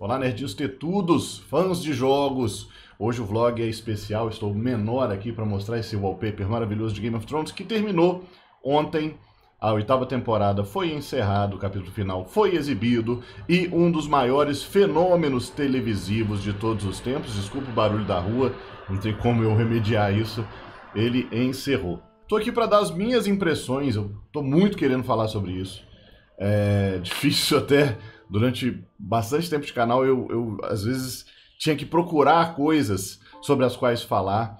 Olá, nerdistetudos, fãs de jogos. Hoje o vlog é especial, estou menor aqui para mostrar esse wallpaper maravilhoso de Game of Thrones que terminou ontem. A 8ª temporada foi encerrada, o capítulo final foi exibido e um dos maiores fenômenos televisivos de todos os tempos, desculpa o barulho da rua, não tem como eu remediar isso, ele encerrou. Tô aqui para dar as minhas impressões, eu tô muito querendo falar sobre isso, é difícil até, durante bastante tempo de canal eu às vezes tinha que procurar coisas sobre as quais falar,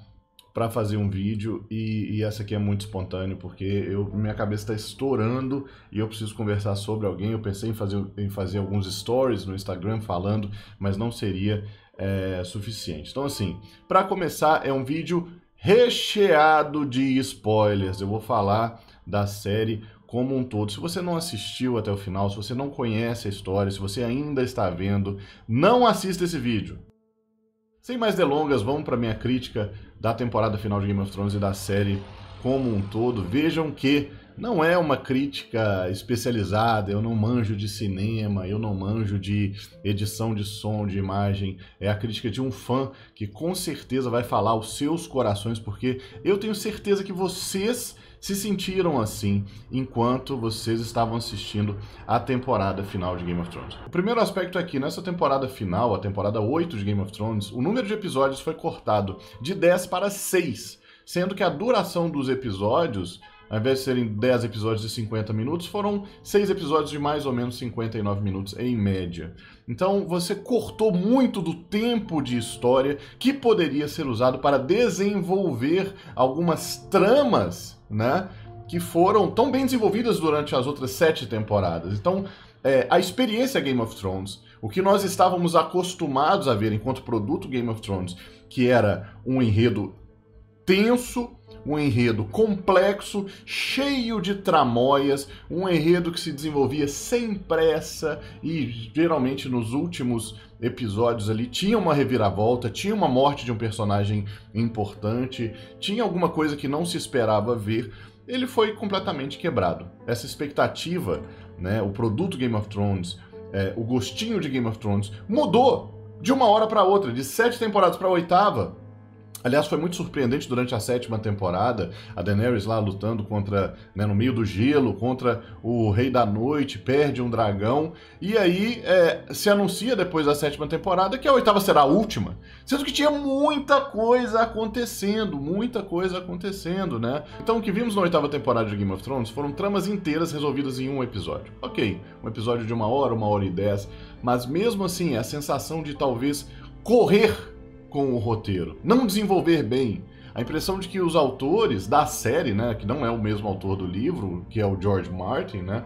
para fazer um vídeo e essa aqui é muito espontâneo porque minha cabeça está estourando e eu preciso conversar sobre alguém. Eu pensei em fazer alguns stories no Instagram falando, mas não seria suficiente. Então assim, para começar é um vídeo recheado de spoilers. Eu vou falar da série como um todo. Se você não assistiu até o final, se você não conhece a história, se você ainda está vendo, não assista esse vídeo. Sem mais delongas, vamos para minha crítica da temporada final de Game of Thrones e da série como um todo. Vejam que não é uma crítica especializada, eu não manjo de cinema, eu não manjo de edição de som, de imagem. É a crítica de um fã que com certeza vai falar aos seus corações, porque eu tenho certeza que vocês se sentiram assim enquanto vocês estavam assistindo a temporada final de Game of Thrones. O primeiro aspecto é que nessa temporada final, a temporada 8 de Game of Thrones, o número de episódios foi cortado de 10 para 6, sendo que a duração dos episódios, ao invés de serem 10 episódios de 50 minutos, foram 6 episódios de mais ou menos 59 minutos em média. Então você cortou muito do tempo de história que poderia ser usado para desenvolver algumas tramas, né, que foram tão bem desenvolvidas durante as outras 7 temporadas. Então a experiência Game of Thrones, o que nós estávamos acostumados a ver enquanto produto Game of Thrones, que era um enredo tenso, um enredo complexo, cheio de tramóias, um enredo que se desenvolvia sem pressa e geralmente nos últimos episódios ali tinha uma reviravolta, tinha uma morte de um personagem importante, tinha alguma coisa que não se esperava ver, ele foi completamente quebrado. Essa expectativa, né, o produto Game of Thrones, o gostinho de Game of Thrones mudou de uma hora para outra, de 7 temporadas para a 8ª. Aliás, foi muito surpreendente durante a 7ª temporada, a Daenerys lá lutando contra, né, no meio do gelo, contra o Rei da Noite, perde um dragão, e aí se anuncia depois da 7ª temporada que a 8ª será a última, sendo que tinha muita coisa acontecendo, né? Então o que vimos na 8ª temporada de Game of Thrones foram tramas inteiras resolvidas em um episódio. Ok, um episódio de 1 hora, 1 hora e 10, mas mesmo assim a sensação de talvez correr com o roteiro, não desenvolver bem. A impressão de que os autores da série, né, que não é o mesmo autor do livro, que é o George Martin, né,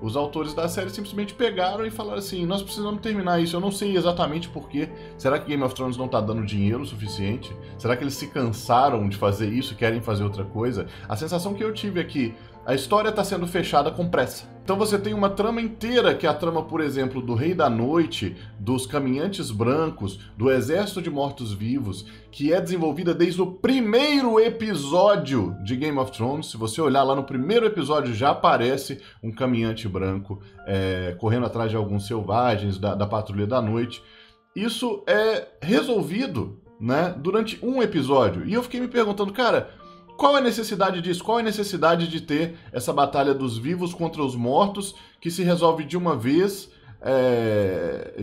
os autores da série simplesmente pegaram e falaram assim, nós precisamos terminar isso, eu não sei exatamente porquê. Será que Game of Thrones não tá dando dinheiro suficiente? Será que eles se cansaram de fazer isso e querem fazer outra coisa? A sensação que eu tive é que a história está sendo fechada com pressa. Então você tem uma trama inteira, que é a trama, por exemplo, do Rei da Noite, dos Caminhantes Brancos, do Exército de Mortos-Vivos, que é desenvolvida desde o primeiro episódio de Game of Thrones. Se você olhar lá no primeiro episódio, já aparece um caminhante branco correndo atrás de alguns selvagens, da Patrulha da Noite. Isso é resolvido, né, durante um episódio. E eu fiquei me perguntando, cara, qual é a necessidade disso? Qual é a necessidade de ter essa batalha dos vivos contra os mortos que se resolve de uma vez,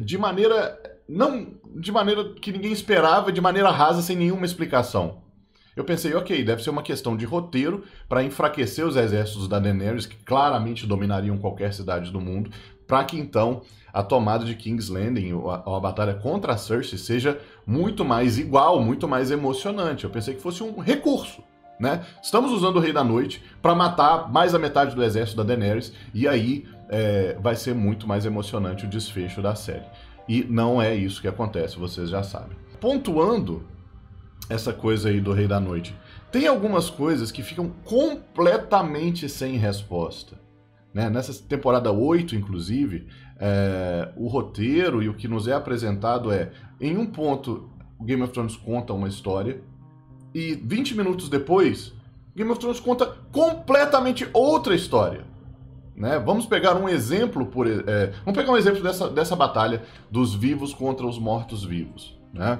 de maneira que ninguém esperava, de maneira rasa, sem nenhuma explicação? Eu pensei, ok, deve ser uma questão de roteiro para enfraquecer os exércitos da Daenerys, que claramente dominariam qualquer cidade do mundo, para que então a tomada de King's Landing, a batalha contra a Cersei, seja muito mais igual, muito mais emocionante. Eu pensei que fosse um recurso, né? Estamos usando o Rei da Noite para matar mais da metade do exército da Daenerys e aí vai ser muito mais emocionante o desfecho da série. E não é isso que acontece, vocês já sabem. Pontuando essa coisa aí do Rei da Noite, tem algumas coisas que ficam completamente sem resposta, né? Nessa temporada 8, inclusive, o roteiro e o que nos é apresentado em um ponto, o Game of Thrones conta uma história, e 20 minutos depois, Game of Thrones conta completamente outra história. Né? Vamos pegar um exemplo, vamos pegar um exemplo dessa batalha dos vivos contra os mortos-vivos. Né?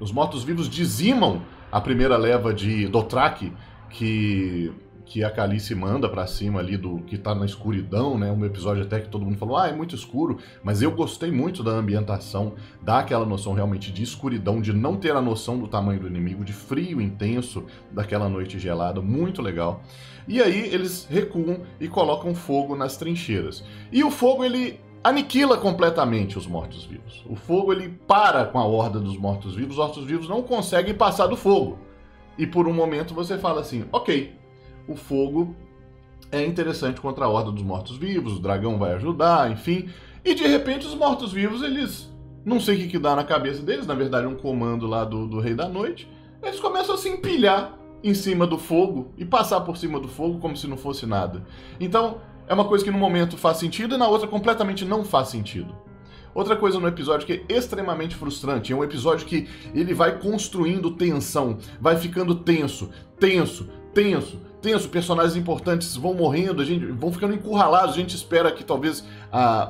Os mortos-vivos dizimam a primeira leva de Dothraki que a Khaleesi manda pra cima ali do que tá na escuridão, né? Um episódio até que todo mundo falou, ah, é muito escuro, mas eu gostei muito da ambientação, dá aquela noção realmente de escuridão, de não ter a noção do tamanho do inimigo, de frio intenso, daquela noite gelada, muito legal. E aí eles recuam e colocam fogo nas trincheiras. E o fogo, ele aniquila completamente os mortos-vivos. O fogo, ele para com a horda dos mortos-vivos, os mortos-vivos não conseguem passar do fogo. E por um momento você fala assim, ok, o fogo é interessante contra a horda dos mortos-vivos, o dragão vai ajudar, enfim. E de repente os mortos-vivos, eles... não sei o que dá na cabeça deles, na verdade é um comando lá do Rei da Noite. Eles começam a se empilhar em cima do fogo e passar por cima do fogo como se não fosse nada. Então é uma coisa que no momento faz sentido e na outra completamente não faz sentido. Outra coisa no episódio que é extremamente frustrante, é um episódio que ele vai construindo tensão, vai ficando tenso, tenso, tenso, tenso, personagens importantes vão morrendo, vão ficando encurralados, a gente espera que talvez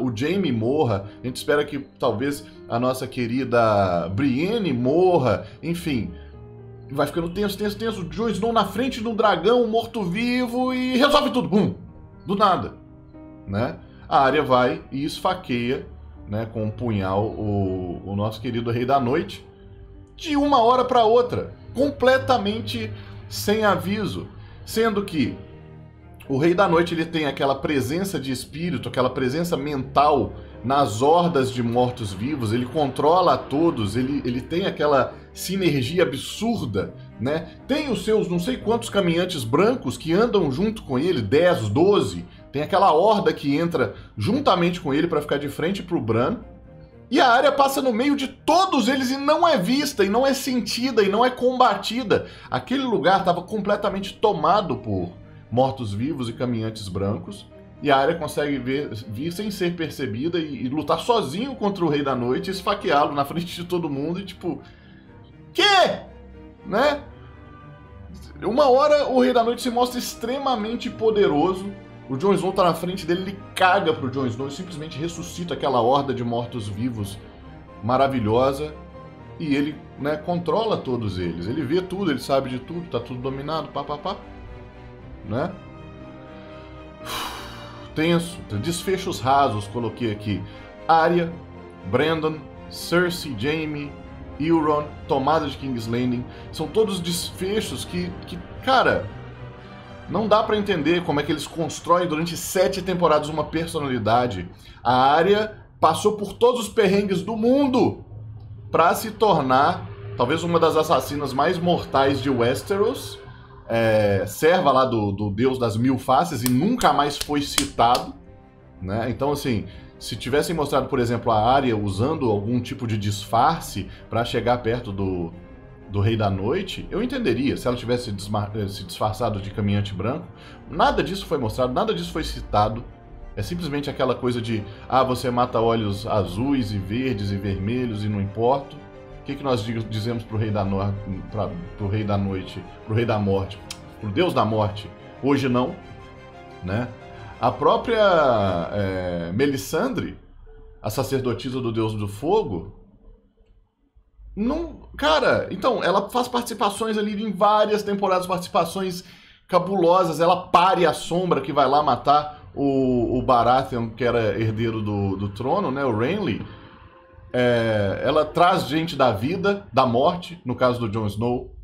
o Jaime morra, a gente espera que talvez a nossa querida Brienne morra, enfim, vai ficando tenso, tenso, tenso, o Jon Snow na frente de um dragão morto-vivo e resolve tudo, bum, do nada, né? A Arya vai e esfaqueia, né, com um punhal o nosso querido Rei da Noite, de uma hora para outra, completamente sem aviso. Sendo que o Rei da Noite, ele tem aquela presença de espírito, aquela presença mental nas hordas de mortos-vivos, ele controla a todos, ele tem aquela sinergia absurda, né? Tem os seus não sei quantos caminhantes brancos que andam junto com ele, 10, 12, tem aquela horda que entra juntamente com ele para ficar de frente pro Bran, e a Arya passa no meio de todos eles e não é vista, e não é sentida, e não é combatida. Aquele lugar estava completamente tomado por mortos-vivos e caminhantes brancos, e a Arya consegue vir sem ser percebida e lutar sozinho contra o Rei da Noite, esfaqueá-lo na frente de todo mundo e tipo... quê? Né? Uma hora o Rei da Noite se mostra extremamente poderoso, o Jon Snow tá na frente dele, ele caga pro Jon Snow e simplesmente ressuscita aquela horda de mortos-vivos maravilhosa e ele, né, controla todos eles. Ele vê tudo, ele sabe de tudo, tá tudo dominado, papapá, né? Tenso, desfechos rasos, coloquei aqui. Arya, Brandon, Cersei, Jaime, Euron, tomada de King's Landing, são todos desfechos que cara... não dá pra entender como é que eles constroem durante 7 temporadas uma personalidade. A Arya passou por todos os perrengues do mundo pra se tornar talvez uma das assassinas mais mortais de Westeros, serva lá do Deus das Mil Faces e nunca mais foi citado, né? Então, assim, se tivessem mostrado, por exemplo, a Arya usando algum tipo de disfarce pra chegar perto do Rei da Noite, eu entenderia se ela tivesse se disfarçado de caminhante branco. Nada disso foi mostrado, nada disso foi citado. É simplesmente aquela coisa de, ah, você mata olhos azuis e verdes e vermelhos e não importa. O que nós dizemos pro Rei da Noite, pro Rei da Noite, pro Rei da Morte, pro Deus da Morte? Hoje não, né? A própria Melisandre, a sacerdotisa do Deus do Fogo, não, cara, então, ela faz participações ali em várias temporadas, participações cabulosas, ela pare a sombra que vai lá matar o Baratheon, que era herdeiro do trono, né, o Renly. Ela traz gente da vida, da morte, no caso do Jon Snow,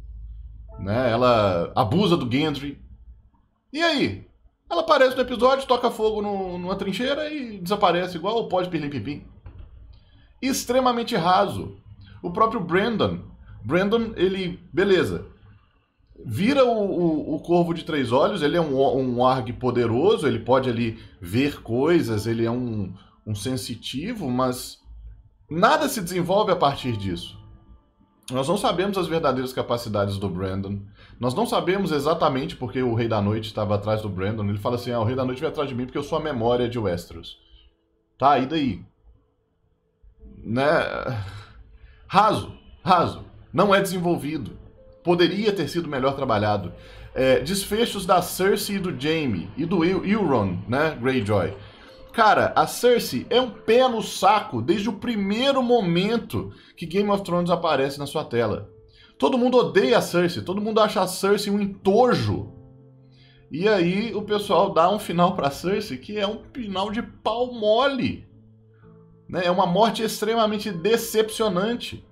né, ela abusa do Gendry. E aí? Ela aparece no episódio, toca fogo numa trincheira e desaparece igual o pó de pirlim-pim-pim. Extremamente raso. O próprio Brandon, ele, beleza, vira o Corvo de Três Olhos, ele é um warg poderoso, ele pode ali ver coisas, ele é um sensitivo, mas nada se desenvolve a partir disso. Nós não sabemos as verdadeiras capacidades do Brandon, nós não sabemos exatamente porque o Rei da Noite estava atrás do Brandon, ele fala assim, ah, o Rei da Noite veio atrás de mim porque eu sou a memória de Westeros. Tá, e daí? Né... raso, não é desenvolvido. poderia ter sido melhor trabalhado. Desfechos da Cersei e do Jaime e do Euron, né, Greyjoy. Cara, a Cersei é um pé no saco desde o primeiro momento que Game of Thrones aparece na sua tela. Todo mundo odeia a Cersei, todo mundo acha a Cersei um entojo. E aí o pessoal dá um final pra Cersei que é um final de pau mole. Né? É uma morte extremamente decepcionante.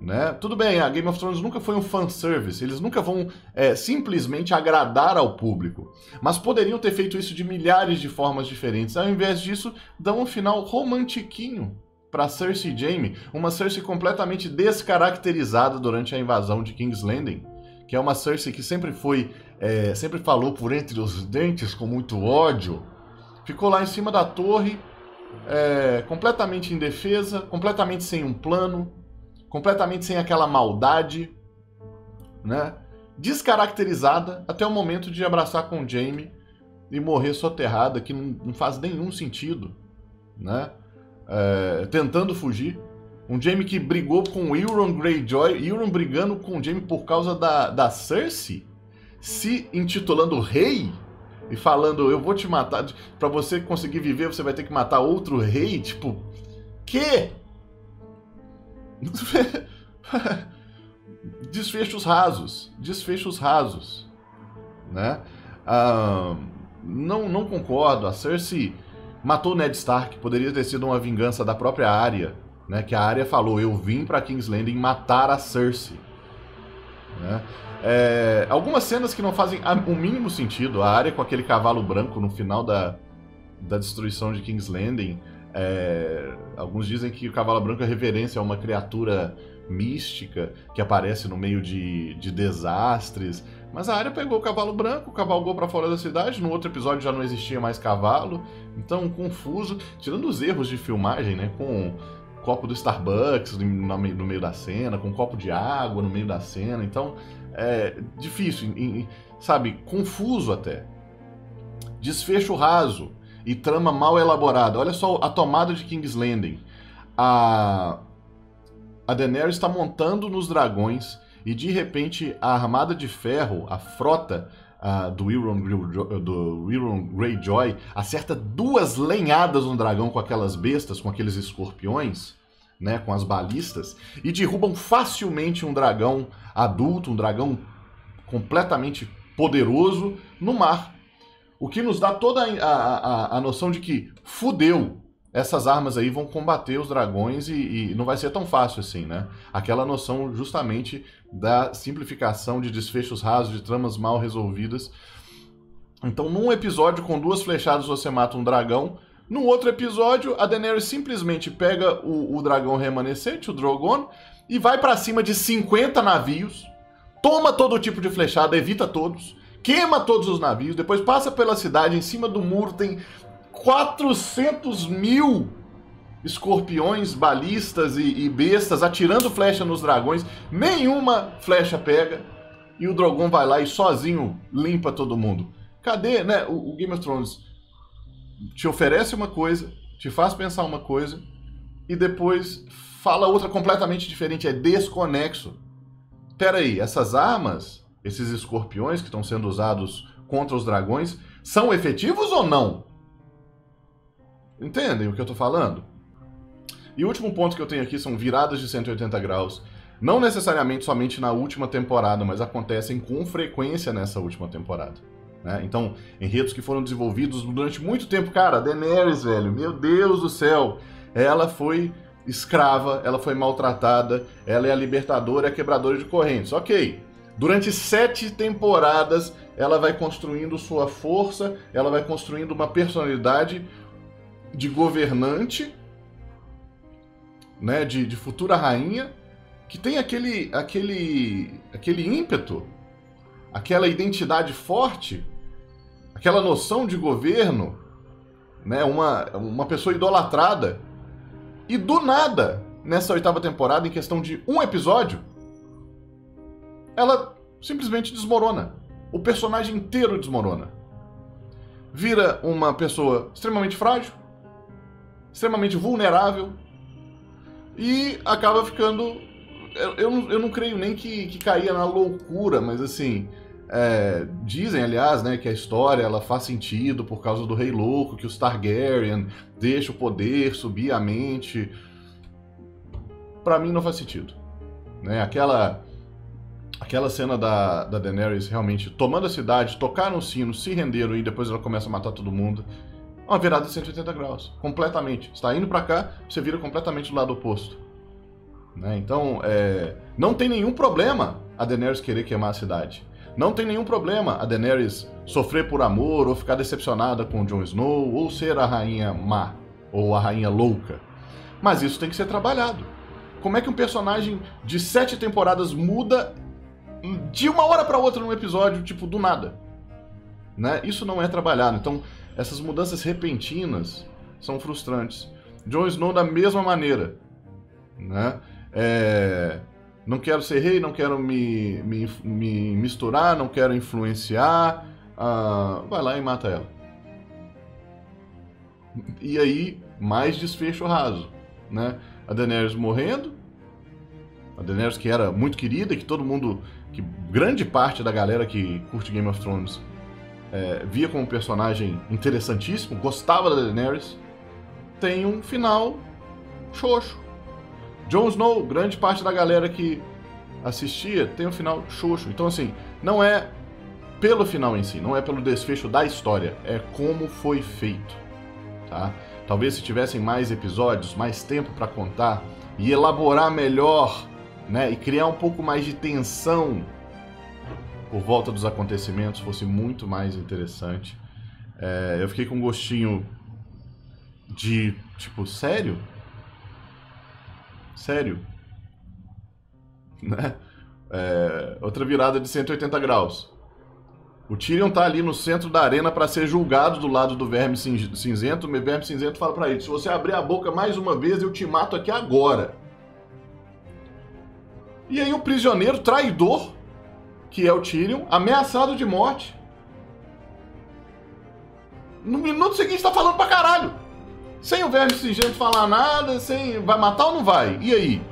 Né? Tudo bem, a Game of Thrones nunca foi um fanservice, eles nunca vão simplesmente agradar ao público, mas poderiam ter feito isso de milhares de formas diferentes. Ao invés disso, dão um final romantiquinho para Cersei e Jaime, uma Cersei completamente descaracterizada durante a invasão de King's Landing, que é uma Cersei que sempre falou por entre os dentes com muito ódio, ficou lá em cima da torre, completamente indefesa, completamente sem um plano, completamente sem aquela maldade, né? Descaracterizada até o momento de abraçar com o Jaime e morrer soterrada, que não faz nenhum sentido, né? Tentando fugir. Um Jaime que brigou com o Euron Greyjoy, Euron brigando com o Jaime por causa da Cersei, se intitulando rei e falando, eu vou te matar, pra você conseguir viver você vai ter que matar outro rei, tipo, quê? Desfechos rasos, né? Não concordo. A Cersei matou Ned Stark, poderia ter sido uma vingança da própria Arya, né? Que a Arya falou, eu vim pra King's Landing matar a Cersei, né? Algumas cenas que não fazem o mínimo sentido, a Arya com aquele cavalo branco no final da destruição de King's Landing. Alguns dizem que o cavalo branco é reverência a uma criatura mística que aparece no meio de desastres, mas a Arya pegou o cavalo branco, cavalgou para fora da cidade, no outro episódio já não existia mais cavalo, então confuso, tirando os erros de filmagem, né, com um copo do Starbucks no meio da cena, com um copo de água no meio da cena, então é difícil, sabe, confuso até, desfecho raso e trama mal elaborada. Olha só a tomada de King's Landing. A Daenerys está montando nos dragões e, de repente, a Armada de Ferro, a frota do Euron Greyjoy, acerta 2 lenhadas no dragão com aquelas bestas, com aqueles escorpiões, né, com as balistas, e derrubam facilmente um dragão adulto, um dragão completamente poderoso, no mar. O que nos dá toda a noção de que fudeu, essas armas aí vão combater os dragões e não vai ser tão fácil assim, né? Aquela noção justamente da simplificação, de desfechos rasos, de tramas mal resolvidas. Então, num episódio com 2 flechadas você mata um dragão, no outro episódio a Daenerys simplesmente pega o dragão remanescente, o Drogon, e vai pra cima de 50 navios, toma todo tipo de flechada, evita todos, queima todos os navios, depois passa pela cidade, em cima do muro tem 400.000 escorpiões, balistas e bestas atirando flecha nos dragões, nenhuma flecha pega, e o Drogon vai lá e sozinho limpa todo mundo. Cadê, né? O Game of Thrones te oferece uma coisa, te faz pensar uma coisa, e depois fala outra completamente diferente, é desconexo. Peraí, essas armas... Esses escorpiões que estão sendo usados contra os dragões, são efetivos ou não? Entendem o que eu tô falando? E o último ponto que eu tenho aqui são viradas de 180 graus. Não necessariamente somente na última temporada, mas acontecem com frequência nessa última temporada, né? Então, enredos que foram desenvolvidos durante muito tempo. Cara, Daenerys, velho, meu Deus do céu, ela foi escrava, ela foi maltratada, ela é a libertadora, é a quebradora de correntes, ok. Durante 7 temporadas, ela vai construindo sua força, ela vai construindo uma personalidade de governante, né, de futura rainha, que tem aquele ímpeto, aquela identidade forte, aquela noção de governo, né, uma pessoa idolatrada. E do nada, nessa 8ª temporada, em questão de um episódio, ela simplesmente desmorona. O personagem inteiro desmorona. Vira uma pessoa extremamente frágil, extremamente vulnerável, e acaba ficando Eu não creio nem que caia na loucura, mas assim... É, dizem, aliás, né, que a história ela faz sentido por causa do Rei Louco, que os Targaryen deixam o poder subir a mente. Pra mim não faz sentido. Né? Aquela cena da Daenerys realmente tomando a cidade, tocaram o sino, se renderam e depois ela começa a matar todo mundo. Uma virada de 180 graus, completamente. Você está indo pra cá, você vira completamente do lado oposto. Né? Então, não tem nenhum problema a Daenerys querer queimar a cidade. Não tem nenhum problema a Daenerys sofrer por amor, ou ficar decepcionada com Jon Snow, ou ser a rainha má, ou a rainha louca. Mas isso tem que ser trabalhado. Como é que um personagem de 7 temporadas muda de uma hora para outra num episódio, tipo, do nada? Né? Isso não é trabalhado. Então, essas mudanças repentinas são frustrantes. Jon Snow da mesma maneira. Né? Não quero ser rei, não quero me misturar, não quero influenciar. Vai lá e mata ela. E aí, mais desfecho raso. Né? A Daenerys morrendo. A Daenerys que era muito querida, que todo mundo, que grande parte da galera que curte Game of Thrones via como um personagem interessantíssimo, gostava da Daenerys, tem um final xoxo. Jon Snow, grande parte da galera que assistia, tem um final xoxo. Então, assim, não é pelo final em si, não é pelo desfecho da história, é como foi feito, tá? Talvez se tivessem mais episódios, mais tempo para contar e elaborar melhor, né, e criar um pouco mais de tensão por volta dos acontecimentos, fosse muito mais interessante. Eu fiquei com um gostinho de, tipo, sério? Sério? Né? Outra virada de 180 graus. O Tyrion tá ali no centro da arena para ser julgado do lado do Verme Cinzento. O Verme Cinzento fala para ele: se você abrir a boca mais uma vez, eu te mato aqui agora. E aí o prisioneiro traidor, que é o Tyrion, ameaçado de morte, no minuto seguinte tá falando pra caralho. Sem o Verme Cinzento falar nada, sem... Vai matar ou não vai? E aí?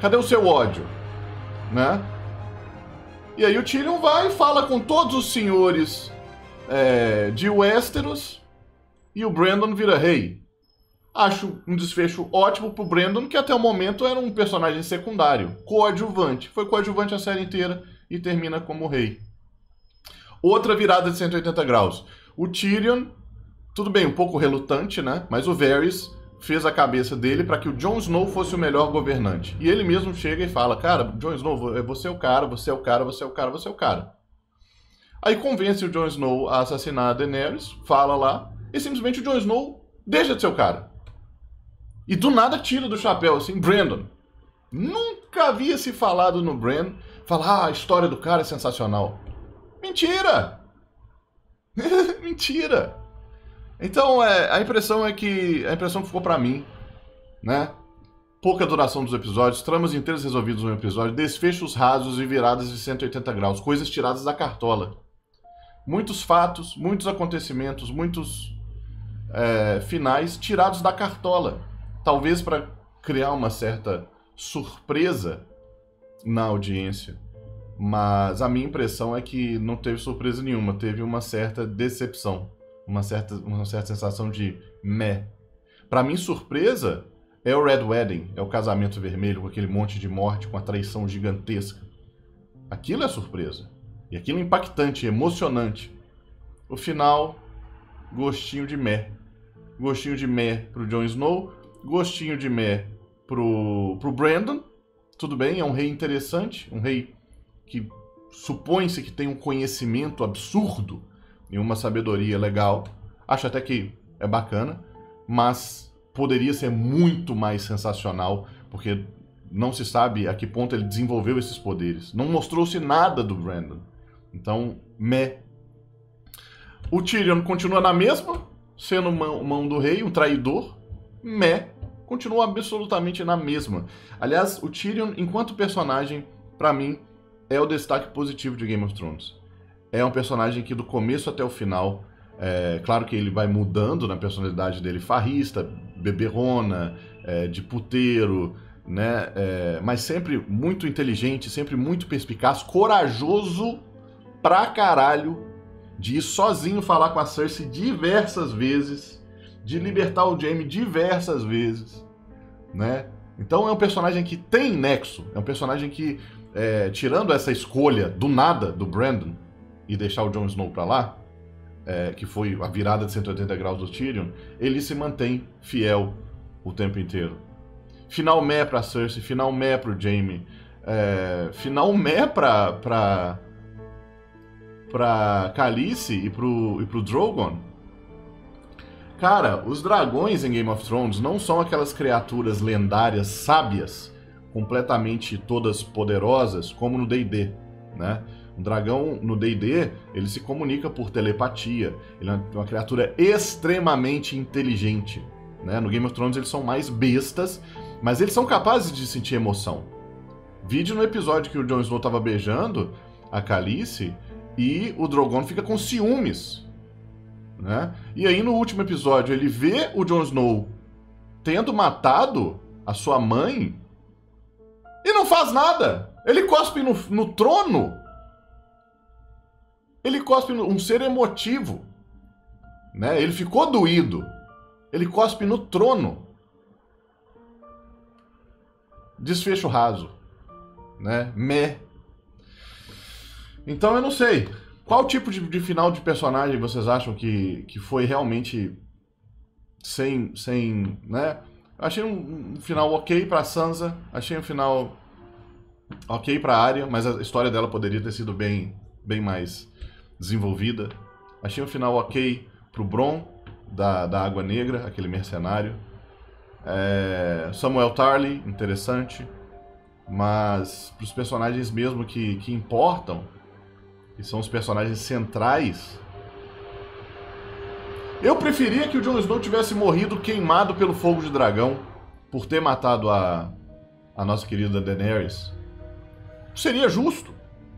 Cadê o seu ódio? Né? E aí o Tyrion vai e fala com todos os senhores de Westeros e o Brandon vira rei. Acho um desfecho ótimo pro Brandon, que até o momento era um personagem secundário, coadjuvante. Foi coadjuvante a série inteira e termina como rei. Outra virada de 180 graus. O Tyrion... Tudo bem, um pouco relutante, né? Mas o Varys fez a cabeça dele para que o Jon Snow fosse o melhor governante. E ele mesmo chega e fala: cara, Jon Snow, você é o cara, você é o cara, você é o cara, você é o cara. Aí convence o Jon Snow a assassinar a Daenerys, fala lá, e simplesmente o Jon Snow deixa de ser o cara. E do nada tira do chapéu, assim, Brandon. Nunca havia se falado no Bran. Fala: ah, a história do cara é sensacional. Mentira! Mentira! Então, a impressão que ficou pra mim, né? Pouca duração dos episódios, tramas inteiras resolvidas no episódio, desfechos rasos e viradas de 180 graus, coisas tiradas da cartola. Muitos fatos, muitos acontecimentos, muitos finais tirados da cartola. Talvez pra criar uma certa surpresa na audiência. Mas a minha impressão é que não teve surpresa nenhuma, teve uma certa decepção. Uma certa sensação de meh. Pra mim, surpresa é o Red Wedding, é o casamento vermelho com aquele monte de morte, com a traição gigantesca. Aquilo é surpresa. E aquilo é impactante, emocionante. O final, gostinho de meh. Gostinho de meh pro Jon Snow, gostinho de meh pro Brandon. Tudo bem, é um rei interessante, um rei que supõe-se que tem um conhecimento absurdo e uma sabedoria legal, acho até que é bacana, mas poderia ser muito mais sensacional, porque não se sabe a que ponto ele desenvolveu esses poderes. Não mostrou-se nada do Brandon. Então, O Tyrion continua na mesma, sendo mão do rei, um traidor, continua absolutamente na mesma. Aliás, o Tyrion, enquanto personagem, pra mim, é o destaque positivo de Game of Thrones. É um personagem que do começo até o final, claro que ele vai mudando na personalidade dele, farrista, beberrona, de puteiro, né? Mas sempre muito inteligente, sempre muito perspicaz, corajoso pra caralho, de ir sozinho falar com a Cersei diversas vezes, de libertar o Jaime diversas vezes, né? Então é um personagem que tem nexo, é um personagem que, tirando essa escolha do nada do Brandon e deixar o Jon Snow pra lá, que foi a virada de 180 graus do Tyrion, ele se mantém fiel o tempo inteiro. Final mé pra Cersei, final mé pro Jaime, final mé pra Khaleesi e pro Drogon. Cara, os dragões em Game of Thrones não são aquelas criaturas lendárias, sábias, completamente todas poderosas, como no D&D, né? Um dragão no D&D, ele se comunica por telepatia, ele é uma criatura extremamente inteligente, né? No Game of Thrones eles são mais bestas, mas eles são capazes de sentir emoção. Vide no episódio que o Jon Snow tava beijando a Khaleesi, e o Drogon fica com ciúmes, né? E aí no último episódio ele vê o Jon Snow tendo matado a sua mãe e não faz nada. Ele cospe no trono. Ele cospe um ser emotivo, né? Ele ficou doído. Ele cospe no trono. Desfecho raso, né? Então eu não sei, qual tipo de final de personagem vocês acham que foi realmente sem, né? Achei um final ok pra Sansa, achei um final ok pra Arya, mas a história dela poderia ter sido bem mais desenvolvida. Achei um final ok pro Bron, da Água Negra, aquele mercenário. Samuel Tarly, interessante, mas pros personagens mesmo que importam, que são os personagens centrais. Eu preferia que o Jon Snow tivesse morrido queimado pelo fogo de dragão, por ter matado a nossa querida Daenerys. Seria justo,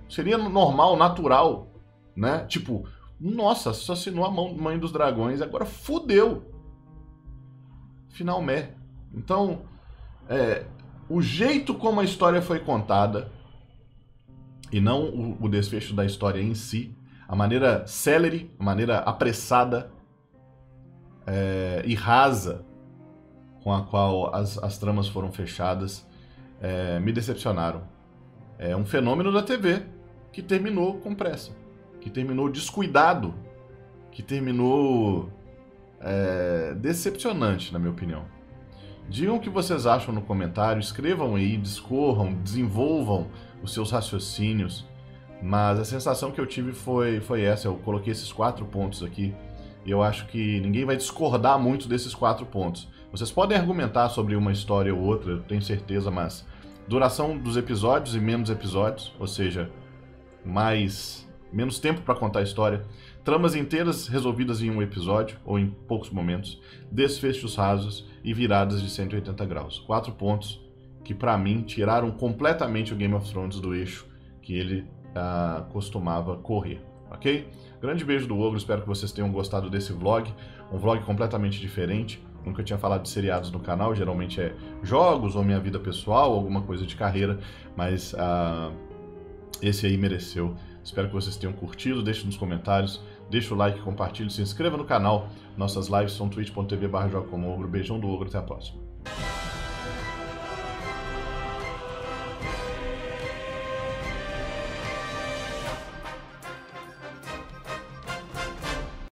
seria normal, natural, né? Tipo, nossa, assassinou a mãe dos dragões, agora fudeu. Final mé. Então, o jeito como a história foi contada, e não o desfecho da história em si, a maneira célere, a maneira apressada e rasa com a qual as tramas foram fechadas, me decepcionaram. É um fenômeno da TV que terminou com pressa, que terminou descuidado, que terminou decepcionante, na minha opinião. Digam o que vocês acham no comentário, escrevam aí, discorram, desenvolvam os seus raciocínios, mas a sensação que eu tive foi essa. Eu coloquei esses 4 pontos aqui e eu acho que ninguém vai discordar muito desses 4 pontos. Vocês podem argumentar sobre uma história ou outra, eu tenho certeza, mas duração dos episódios e menos episódios, ou seja, menos tempo para contar a história, tramas inteiras resolvidas em um episódio ou em poucos momentos, desfechos rasos e viradas de 180 graus. 4 pontos que, para mim, tiraram completamente o Game of Thrones do eixo que ele costumava correr, ok? Grande beijo do Ogro, espero que vocês tenham gostado desse vlog, um vlog completamente diferente, nunca tinha falado de seriados no canal, geralmente é jogos ou minha vida pessoal, alguma coisa de carreira, mas esse aí mereceu. Espero que vocês tenham curtido, deixe nos comentários, deixe o like, compartilhe, se inscreva no canal. Nossas lives são twitch.tv/jogacomoogro. Beijão do Ogro, até a próxima.